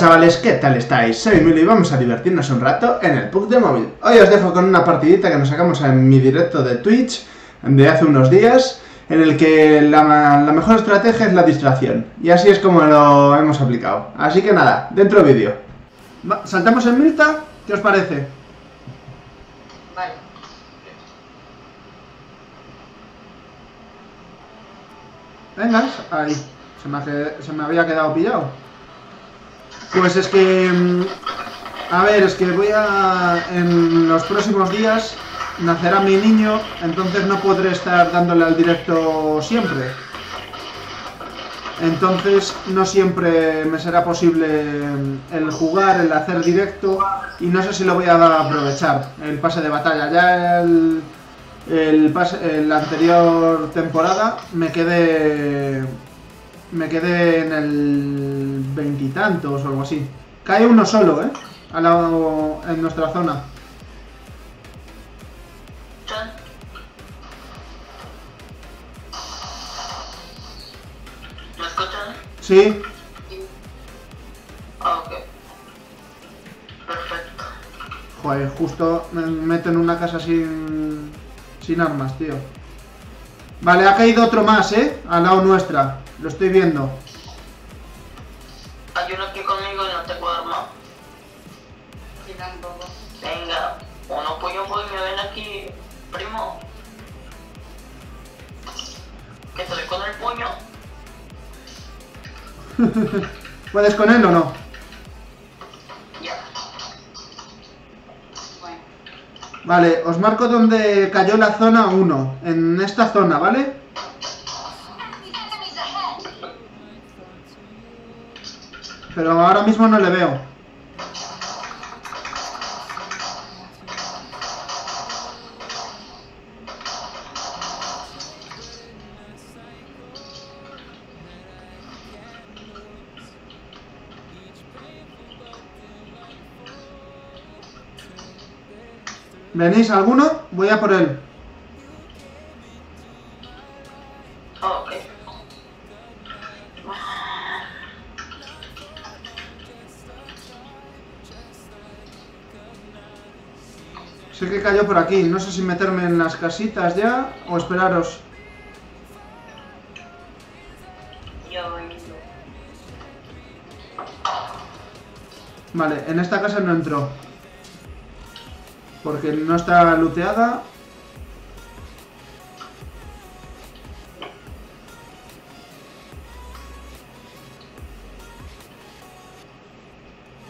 chavales, ¿qué tal estáis? Soy Milo y vamos a divertirnos un rato en el PUBG de móvil. Hoy os dejo con una partidita que nos sacamos en mi directo de Twitch de hace unos días, en el que la mejor estrategia es la distracción. Y así es como lo hemos aplicado. Así que nada, dentro vídeo. ¿Saltamos en Mylta? ¿Qué os parece? Vale. Venga, ahí. Se me había quedado pillado. Pues es que... A ver, es que voy a... En los próximos días nacerá mi niño, entonces no podré estar dándole al directo siempre. Entonces no siempre me será posible el jugar, el hacer directo, y no sé si lo voy a aprovechar, el pase de batalla. Ya la anterior temporada me quedé en el veintitantos o algo así. Cae uno solo, ¿eh? Al lado, en nuestra zona. ¿Me escuchan? Sí. Ah, ok. Perfecto. Joder, justo me meto en una casa sin armas, tío. Vale, ha caído otro más, ¿eh? Al lado nuestra. Lo estoy viendo. Hay uno aquí conmigo y no tengo arma. Sí, tampoco. Venga, uno pollo voy, me ven aquí, primo. Que te doy con el puño. ¿Puedes con él o no? Ya. Bueno. Vale, os marco donde cayó la zona 1. En esta zona, ¿vale? Pero ahora mismo no le veo. ¿Venís alguno? Voy a por él. Sé que cayó por aquí, no sé si meterme en las casitas ya o esperaros. Vale, en esta casa no entró, porque no está looteada.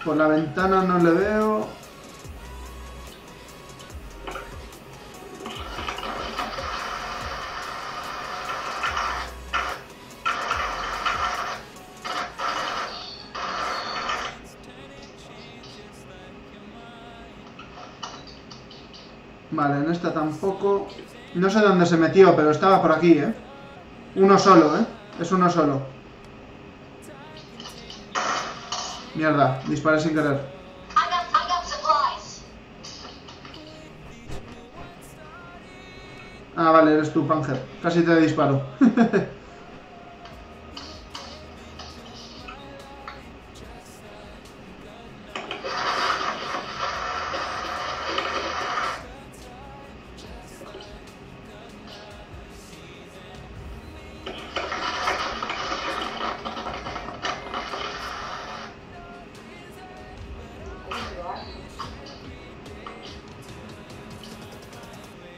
Por la ventana no le veo. Vale, en esta tampoco. No sé dónde se metió, pero estaba por aquí, ¿eh? Uno solo, ¿eh? Es uno solo. Mierda, disparé sin querer. Ah, vale, eres tú, Panzer. Casi te disparo.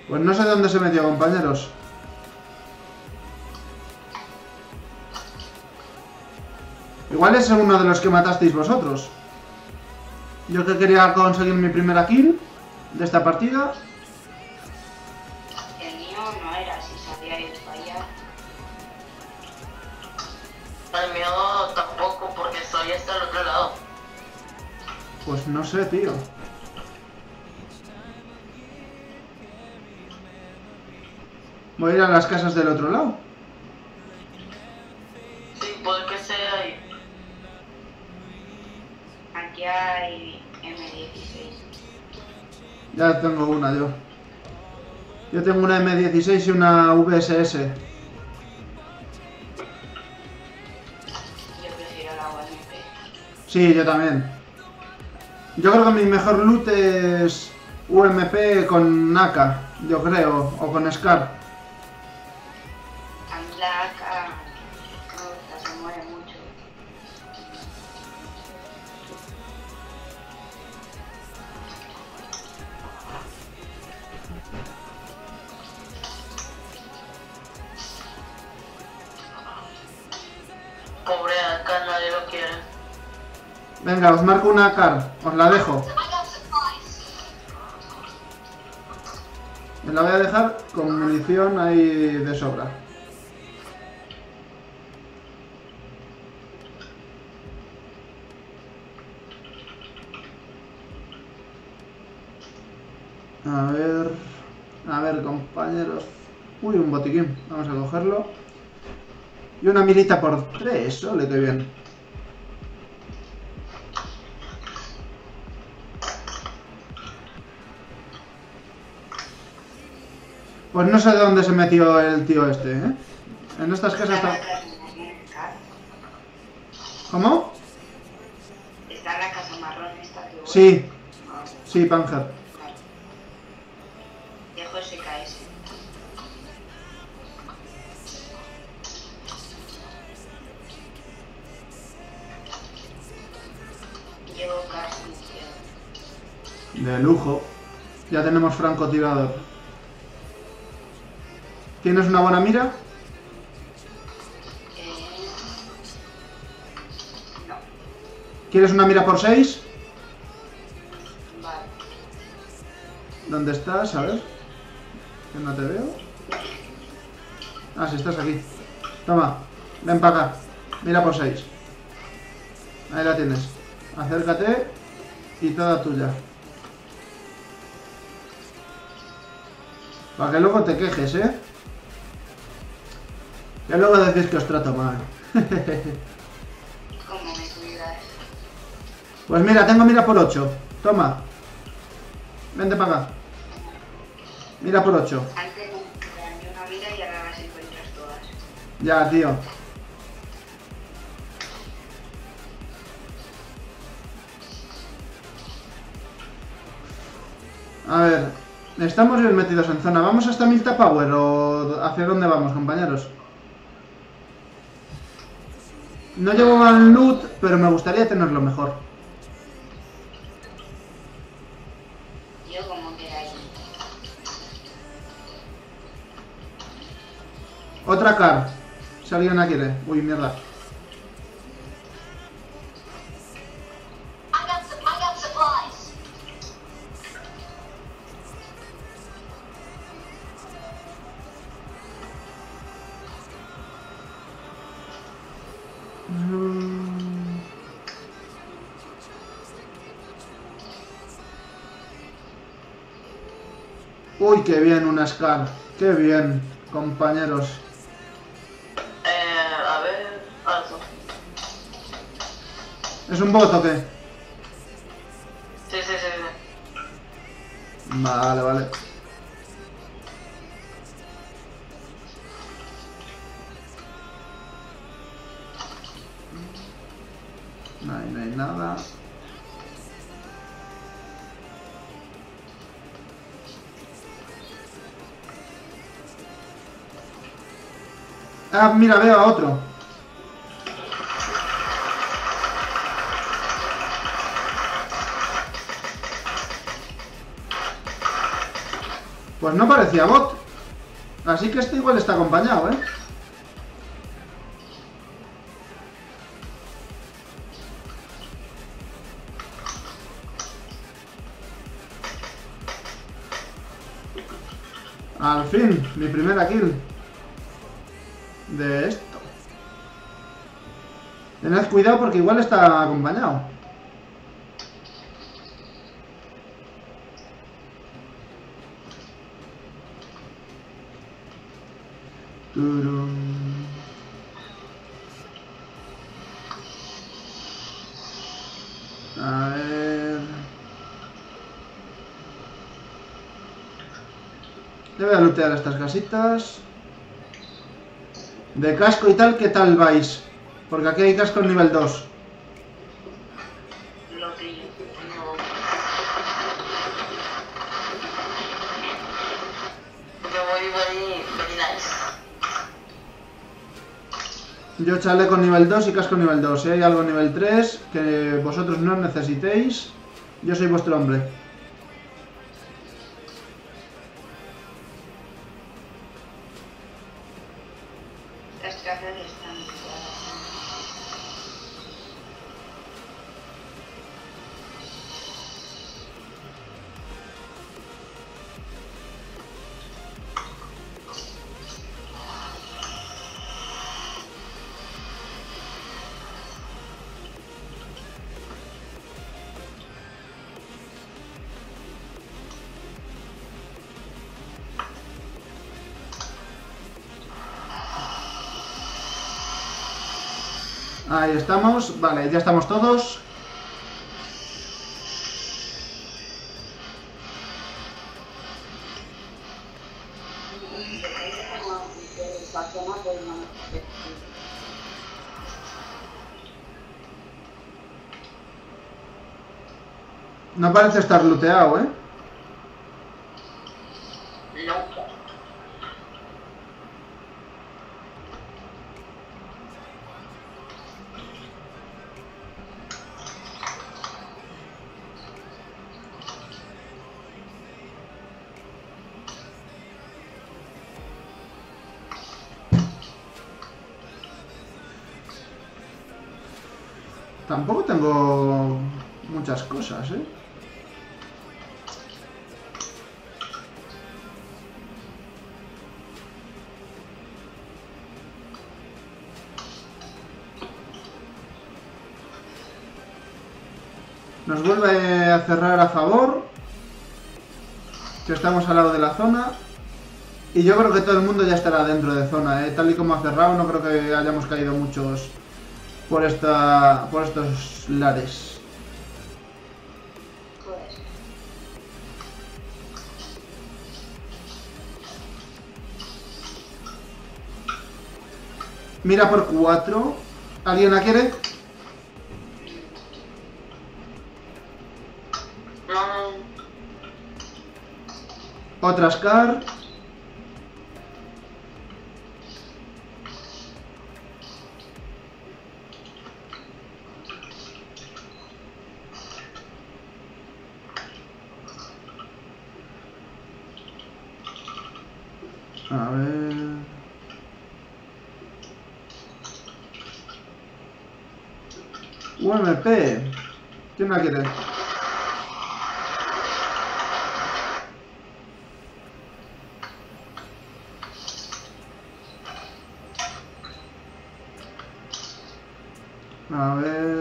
Pues no sé dónde se metió, compañeros. Igual es uno de los que matasteis vosotros. Yo que quería conseguir mi primera kill de esta partida. El mío no era, si sabía ir para allá. El mío tampoco, porque soy hasta el otro lado. Pues no sé, tío. Voy a ir a las casas del otro lado. Sí, puede que sea ahí. Aquí hay M16. Ya tengo una yo. Yo tengo una M16 y una VSS. Yo prefiero la UMP. Sí, yo también. Yo creo que mi mejor loot es UMP con AK, yo creo, o con Scar. A mí la AK no me gusta, se muere mucho. Pobre AK, nadie lo quiere. Venga, os marco una AK, os la dejo. La voy a dejar con munición ahí de sobra. A ver compañeros. Uy, un botiquín, vamos a cogerlo. Y una milita por 3, ole, qué bien. Pues no sé de dónde se metió el tío este, ¿eh? En estas casas está... ¿Cómo? Está en la casa marrón esta que... Sí. Sí, Panzer. Dejo ese KS. Llevo casi. De lujo. Ya tenemos francotirador. ¿Tienes una buena mira? No. ¿Quieres una mira por 6? Vale. ¿Dónde estás? A ver. Que no te veo. Ah, sí, estás aquí. Toma, ven para acá. Mira por 6. Ahí la tienes. Acércate y toda tuya. Para que luego te quejes, ¿eh? Y luego decís que os trato mal. ¿Cómo me cuidas? Pues mira, tengo mira por 8. Toma. Vente para acá. Mira por 8. Antes tenía una mira y ahora las encuentras todas. Ya, tío. A ver, estamos bien metidos en zona. ¿Vamos hasta Mylta Power o hacia dónde vamos, compañeros? No llevo mal loot, pero me gustaría tenerlo mejor. Yo como que ahí. Otra car. Si alguien la quiere. Uy, mierda. Uy, qué bien, una Scar. Qué bien, compañeros. A ver, algo. ¿Es un bot o qué? Sí, sí, sí. Vale, vale. Ahí no hay nada. Ah, mira, veo a otro. Pues no parecía bot. Así que este igual está acompañado, ¿eh? Al fin, mi primera kill. De esto. Tened cuidado porque igual está acompañado. Turum. A ver. Yo voy a lootear estas casitas. De casco y tal, ¿qué tal vais? Porque aquí hay casco nivel 2. Yo chaleco nivel 2 y casco nivel 2. Si hay algo nivel 3 que vosotros no necesitéis, yo soy vuestro hombre. Ahí estamos, vale, ya estamos todos. No parece estar looteado, ¿eh? Tampoco tengo muchas cosas, ¿eh? Nos vuelve a cerrar a favor, que estamos al lado de la zona. Y yo creo que todo el mundo ya estará dentro de zona, ¿eh? Tal y como ha cerrado, no creo que hayamos caído muchos por estos lares. Mira por 4. ¿Alguien la quiere? Otra Scar. A ver... UMP. ¿Quién la quiere? A ver...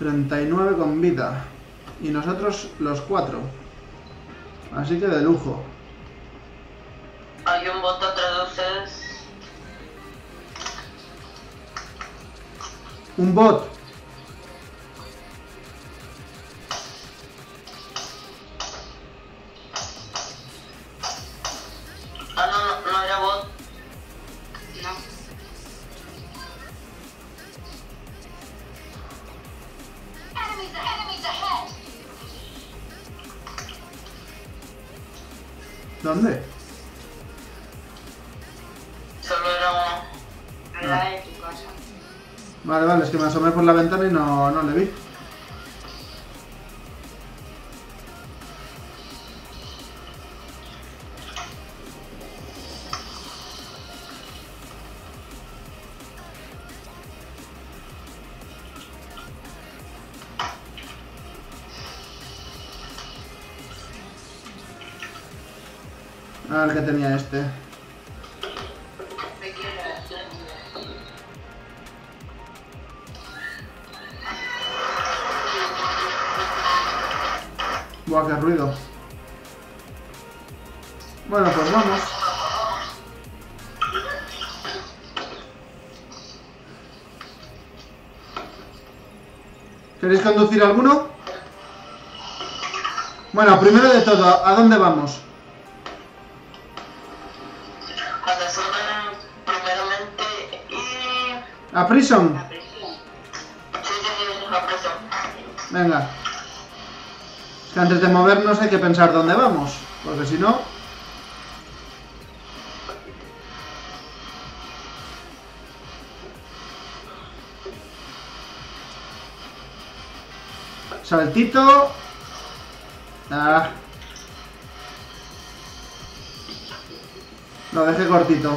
...39 con vida... ...y nosotros los 4... ...así que de lujo... ...hay un bot traduces... ...un bot... ¿Dónde? Solo era uno. Era de tu casa. Vale, vale, es que me asomé por la ventana y no le vi. A ver qué tenía este. Buah, qué ruido. Bueno, pues vamos. ¿Queréis conducir alguno? Bueno, primero de todo, ¿a dónde vamos? A prison. Venga. Es que antes de movernos hay que pensar dónde vamos, porque si no... Saltito. Ah. Lo dejé cortito.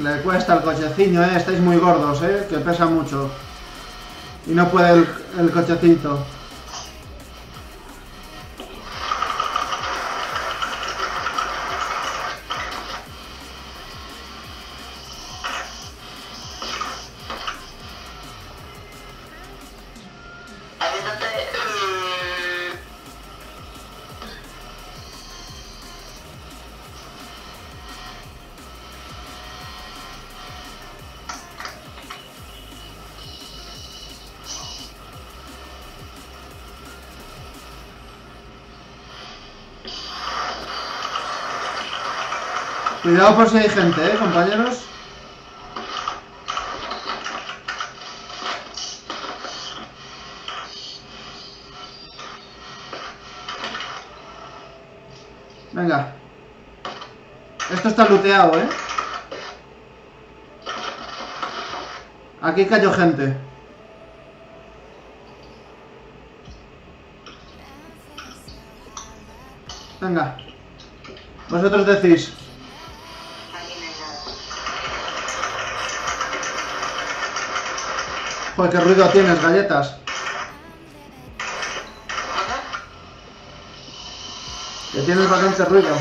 Le cuesta el cochecillo, ¿eh? Estáis muy gordos, ¿eh? Que pesa mucho. Y no puede el cochecito. Cuidado por si hay gente, compañeros. Venga. Esto está looteado, ¿eh? Aquí cayó gente. Venga. Vosotros decís. Joder, qué ruido tienes, galletas. Que tienes bastante ruido.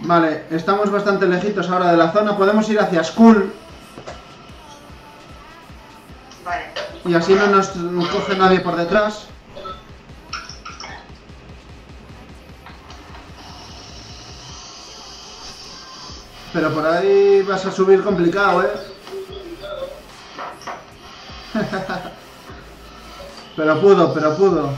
Vale, estamos bastante lejitos ahora de la zona. Podemos ir hacia Skull. Y así no nos coge nadie por detrás. Pero por ahí vas a subir complicado, ¿eh? Pero pudo, pero pudo.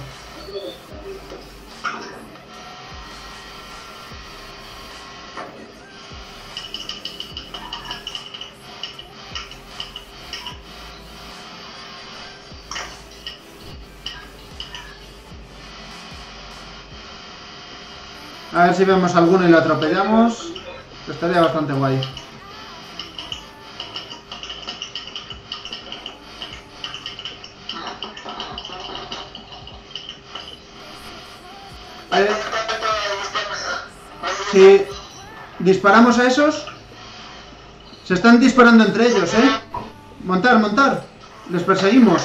A ver si vemos alguno y lo atropellamos. Estaría bastante guay. Si disparamos a esos, se están disparando entre ellos, ¿eh? Montar, montar. Les perseguimos.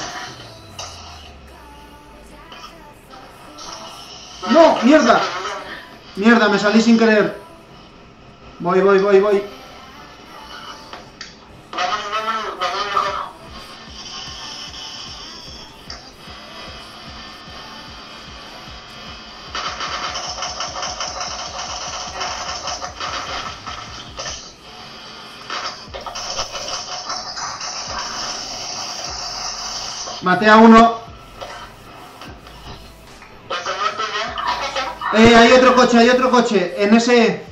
¡No! ¡Mierda! Mierda, me salí sin querer. Voy, voy, voy, voy. Maté a uno. Hay otro coche, hay otro coche. En ese...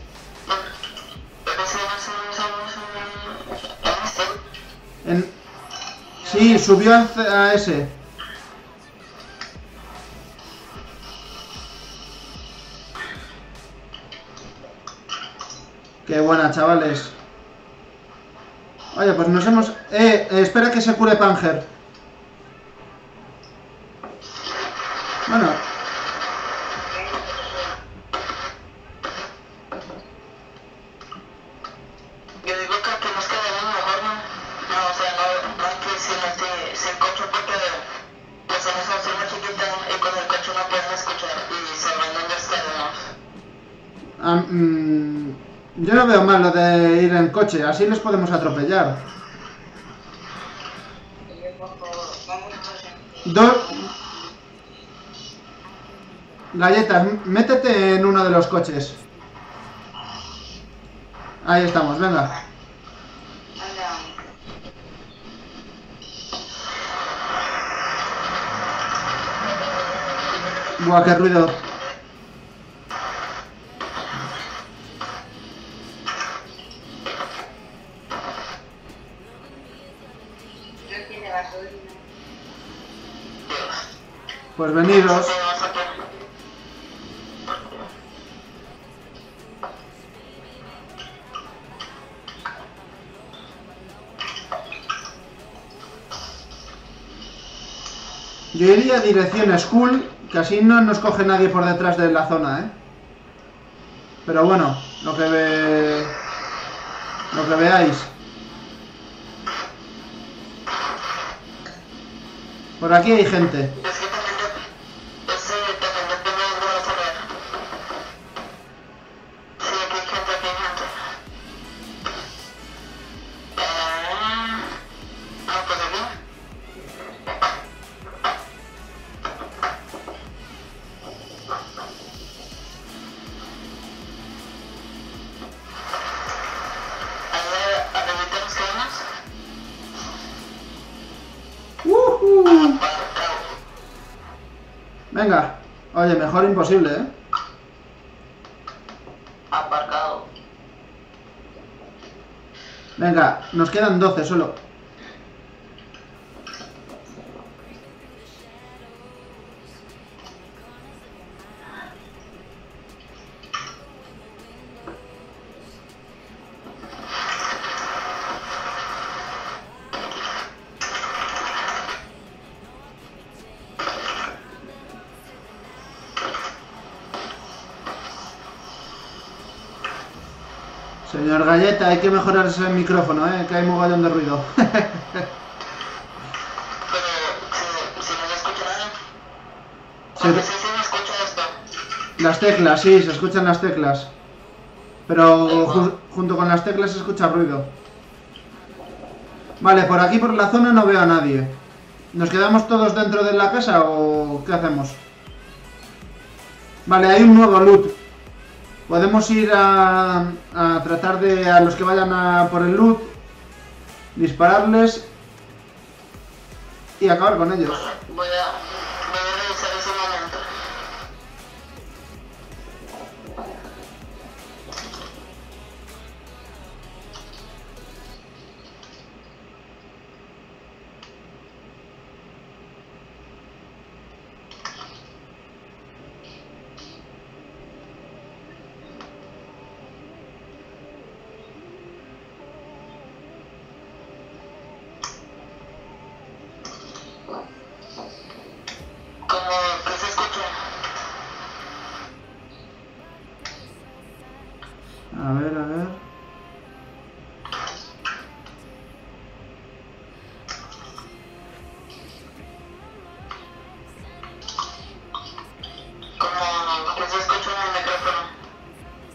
Sí, subió a ese. Qué buena, chavales. Oye, pues nos hemos... espera que se cure Panzer. Bueno... Yo no veo mal lo de ir en coche, así les podemos atropellar. Galletas, métete en uno de los coches. Ahí estamos, venga. Buah, qué ruido. Pues veniros. Yo iría dirección Skull, que así no nos coge nadie por detrás de la zona, ¿eh? Pero bueno, lo que veáis. Por aquí hay gente. Venga, oye, mejor imposible, ¿eh? Aparcado. Venga, nos quedan 12 solo. Señor Galleta, hay que mejorar ese micrófono, que hay mogollón de ruido. Pero, ¿se me escucha bien? Porque sí se me escucha esto. Las teclas, sí, se escuchan las teclas. Pero junto con las teclas se escucha ruido. Vale, por aquí por la zona no veo a nadie. ¿Nos quedamos todos dentro de la casa o qué hacemos? Vale, hay un nuevo loot. Podemos ir a tratar de a los que vayan a por el loot, dispararles y acabar con ellos. Voy a revisar ese momento.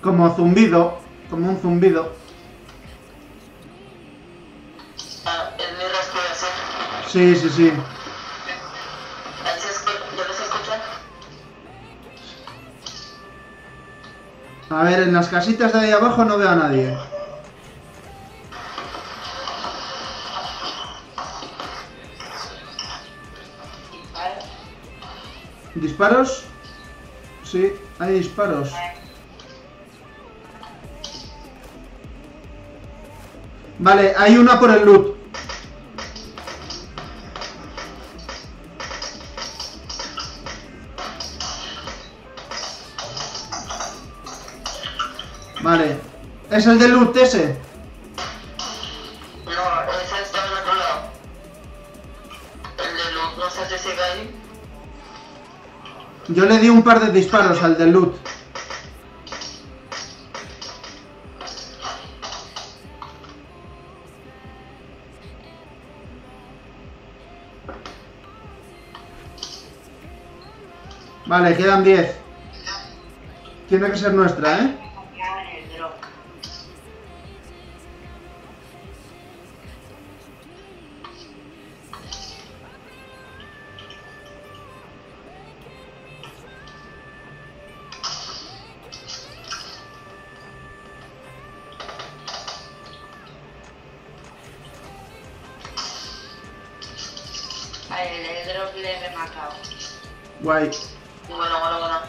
Como zumbido, como un zumbido. ¿Es mi respiración? Sí, sí, sí. ¿Yo los escucho? A ver, en las casitas de ahí abajo no veo a nadie. ¿Disparos? Sí, hay disparos. Vale, hay una por el loot. Vale. ¿Es el del loot ese? No, ese está en otro lado. El del loot, no sé si sigue ahí. Yo le di un par de disparos al del loot. Vale, quedan 10. Tiene que ser nuestra, ¿eh? el drop le he rematado. Guay. Bueno.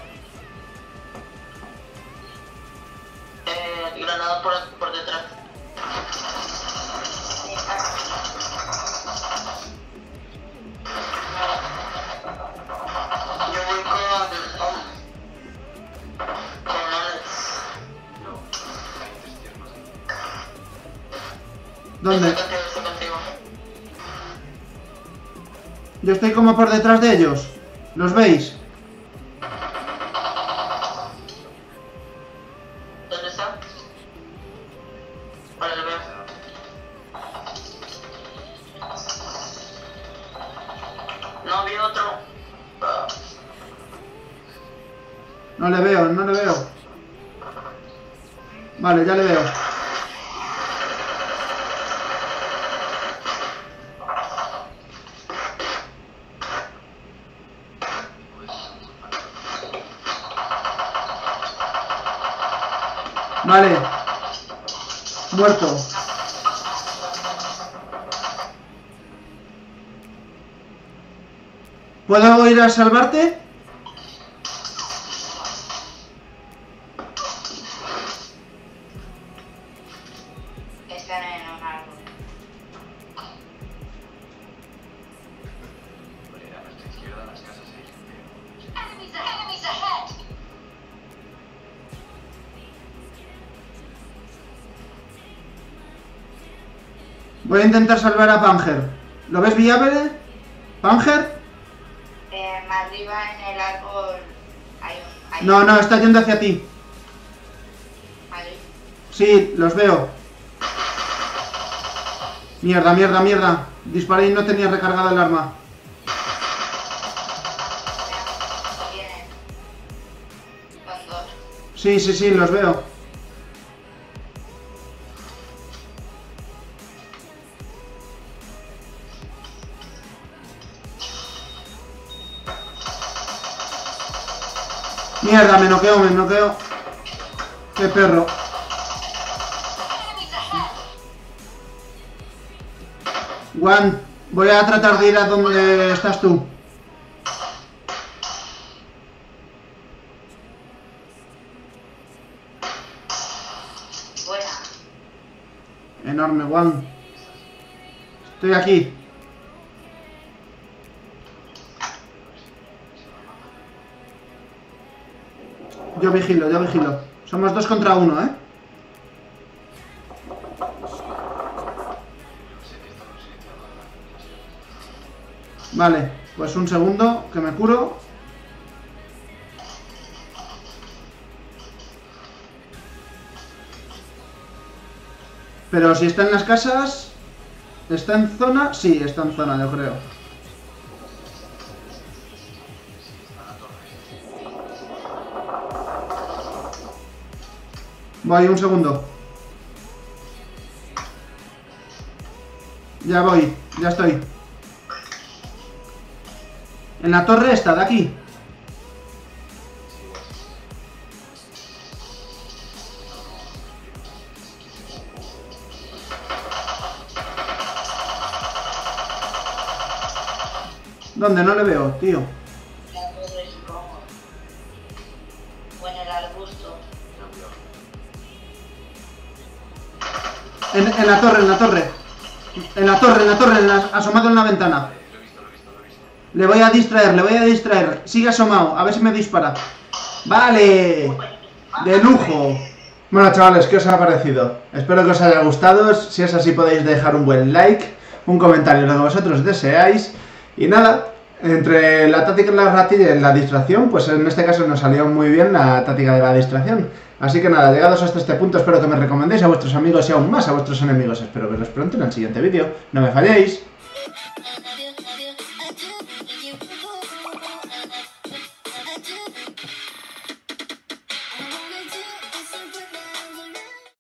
Granada por detrás. Yo voy con Alex. ¿Dónde? Yo estoy como por detrás de ellos. ¿Los veis? ¿Dónde está? Vale, lo veo. No vi otro. No le veo. Vale, ya le veo. Vale, muerto. ¿Puedo ir a salvarte? Están en un árbol. A nuestra izquierda las casas ahí. Voy a intentar salvar a Panzer. ¿Lo ves viable? ¿Panzer? Arriba en el árbol hay un... No, está yendo hacia ti. ¿Ahí? Sí, los veo. Mierda. Disparé y no tenía recargado el arma. Vienen. Son dos. Sí, los veo. Mierda, me noqueo. Qué perro. Juan, voy a tratar de ir a donde estás tú. Buena. Enorme, Juan. Estoy aquí. Yo vigilo. Somos 2 contra 1, ¿eh? Vale, pues un segundo, que me curo. Pero si está en las casas... ¿Está en zona? Sí, está en zona, yo creo. Voy, un segundo. Ya voy, ya estoy. En la torre esta, de aquí. ¿Dónde? No le veo, tío. La torre es rojo. O en el arbusto. En la torre, asomado en la ventana. Lo he visto. Le voy a distraer. Sigue asomado, a ver si me dispara. Vale, de lujo. Bueno, chavales, ¿qué os ha parecido? Espero que os haya gustado. Si es así, podéis dejar un buen like, un comentario, lo que vosotros deseáis. Y nada, entre la táctica de la ratilla y la distracción, pues en este caso nos salió muy bien la táctica de la distracción. Así que nada, llegados hasta este punto, espero que me recomendéis a vuestros amigos y aún más a vuestros enemigos. Espero veros pronto en el siguiente vídeo. ¡No me falléis!